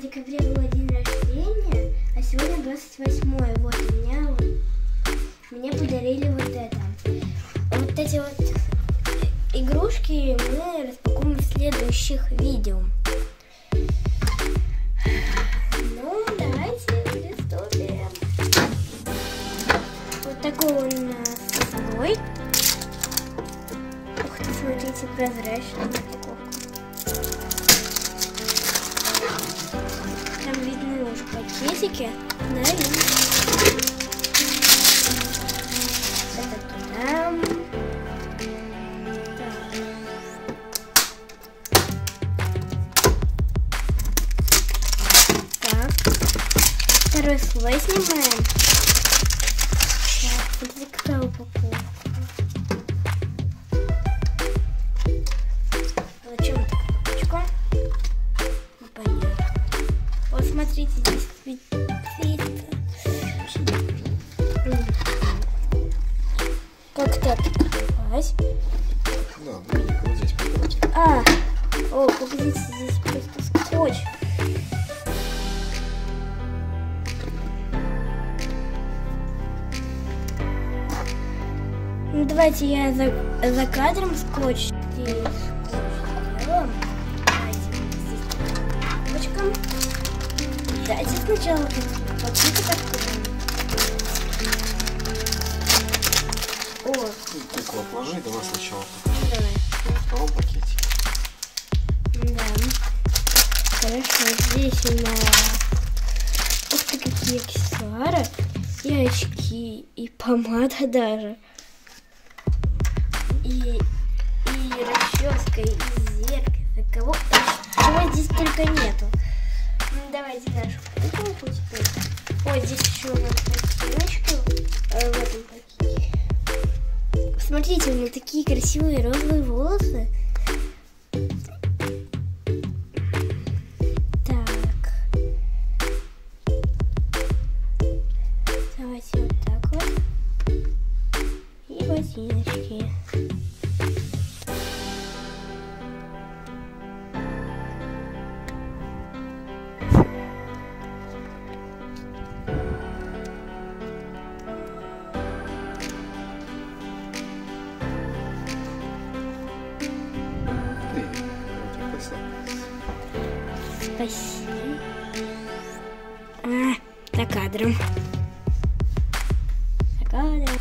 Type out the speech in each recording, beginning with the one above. декабря был день рождения, а сегодня 28-е. Вот мне подарили вот это. Вот эти вот игрушки мы распакуем в следующих видео. Ну, давайте приступим. Вот такой он свой. Ух ты, смотрите, прозрачный. Там видны уже пакетики. Да, это туда. Так. Второй слой снимаем. Так, смотрите, какая упаковка. Смотрите, здесь как так попасть? Да, вот здесь попасть. О, погодите, здесь просто скотч. Ну, давайте я за кадром скотч. Здесь скотч делаем. Давайте вот здесь попасть. Давайте сначала пакеты откроем. О, так, отложи, давай сначала. Давай. На втором пакете. Да. Хорошо, здесь у нас вот такие аксессуары, и очки, и помада даже. И расческа, и зеркало. Кого здесь только нету. Давайте нашу покупку теперь. О, здесь еще у нас пакеточка в этом пакете. Смотрите, у меня такие красивые розовые волосы. Так. Давайте вот так вот. И ботиночки. Спасибо. За кадром. За кадром.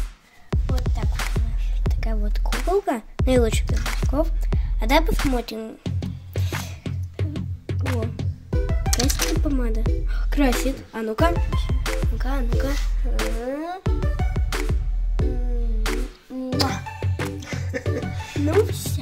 Вот так вот. Такая вот куколка. Наилучших игрушков. А давай посмотрим. О, красивая помада. Красит. А ну-ка. Ну-ка, ну-ка. Ну все.